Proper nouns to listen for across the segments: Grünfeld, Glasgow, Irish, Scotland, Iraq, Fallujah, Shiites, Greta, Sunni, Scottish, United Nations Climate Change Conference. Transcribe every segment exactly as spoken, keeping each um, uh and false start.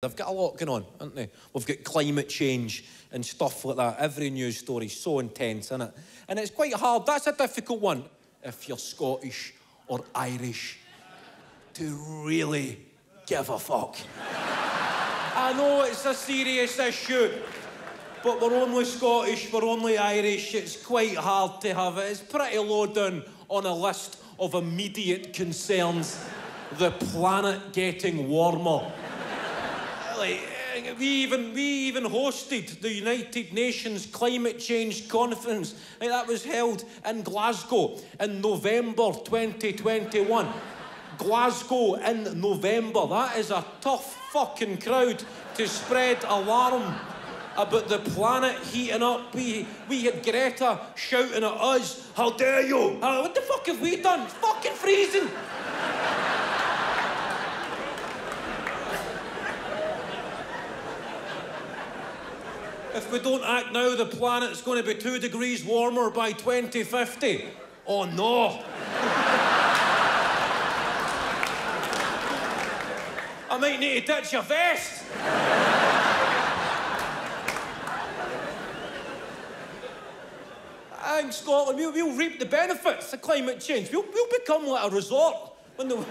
They've got a lot going on, haven't they? We've got climate change and stuff like that. Every news story is so intense, isn't it? And it's quite hard. That's a difficult one, if you're Scottish or Irish, to really give a fuck. I know it's a serious issue, but we're only Scottish, we're only Irish. It's quite hard to have it. It's pretty low down on a list of immediate concerns. The planet getting warmer. Like, we even, we even hosted the United Nations Climate Change Conference. Like, that was held in Glasgow in November twenty twenty-one. Glasgow in November. That is a tough fucking crowd to spread alarm about the planet heating up. We, we had Greta shouting at us, "How dare you? How, what the fuck have we done? It's fucking freezing." If we don't act now, the planet's going to be two degrees warmer by twenty fifty. Oh, no. I might need to ditch your vest. I think Scotland, we'll, we'll reap the benefits of climate change. We'll, we'll become like a resort. Because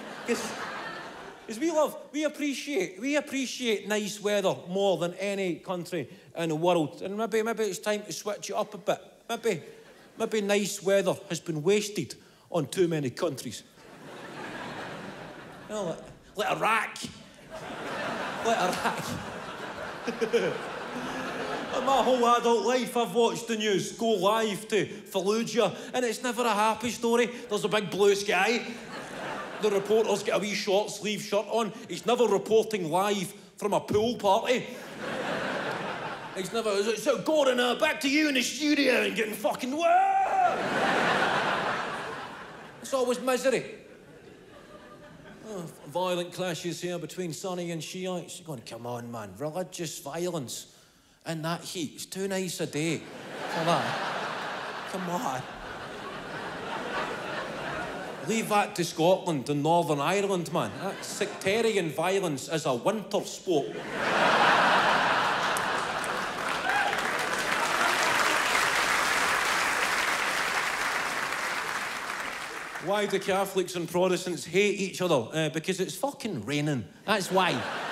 we love, we appreciate, we appreciate nice weather more than any country in the world. And maybe, maybe it's time to switch it up a bit. Maybe, maybe nice weather has been wasted on too many countries. You know, like, like Iraq. Like Iraq. My whole adult life, I've watched the news go live to Fallujah, and it's never a happy story. There's a big blue sky. The reporter's got a wee short sleeve shirt on. He's never reporting live from a pool party. He's never, "So Gordon, uh, back to you in the studio," and getting fucking whoa. It's always misery. Oh, violent clashes here between Sunni and Shiites. You're going, come on, man, religious violence in that heat. It's too nice a day for that. Come on. Leave that to Scotland and Northern Ireland, man. That sectarian violence is a winter sport. Why do Catholics and Protestants hate each other? Uh, because it's fucking raining. That's why.